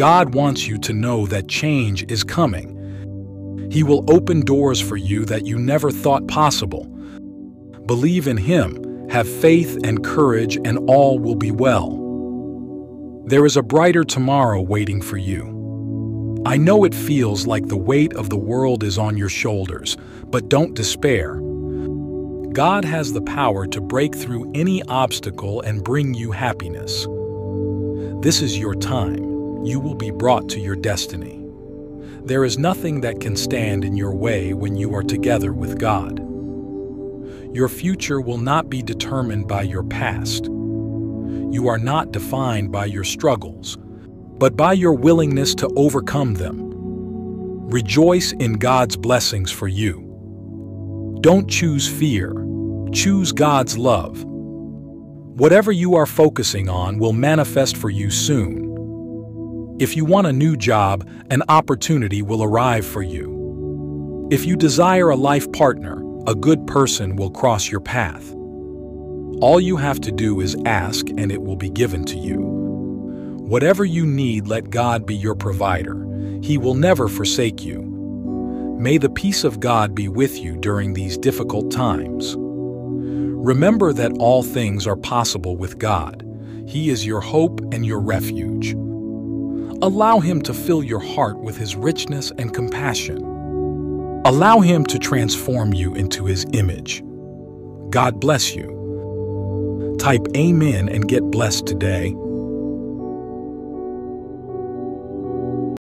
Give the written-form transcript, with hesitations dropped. God wants you to know that change is coming. He will open doors for you that you never thought possible. Believe in Him, have faith and courage, and all will be well. There is a brighter tomorrow waiting for you. I know it feels like the weight of the world is on your shoulders, but don't despair. God has the power to break through any obstacle and bring you happiness. This is your time. You will be brought to your destiny. There is nothing that can stand in your way when you are together with God. Your future will not be determined by your past. You are not defined by your struggles, but by your willingness to overcome them. Rejoice in God's blessings for you. Don't choose fear. Choose God's love. Whatever you are focusing on will manifest for you soon. If you want a new job, an opportunity will arrive for you. If you desire a life partner, a good person will cross your path. All you have to do is ask and it will be given to you. Whatever you need, let God be your provider. He will never forsake you. May the peace of God be with you during these difficult times. Remember that all things are possible with God. He is your hope and your refuge. Allow Him to fill your heart with His richness and compassion. Allow Him to transform you into His image. God bless you. Type Amen and get blessed today.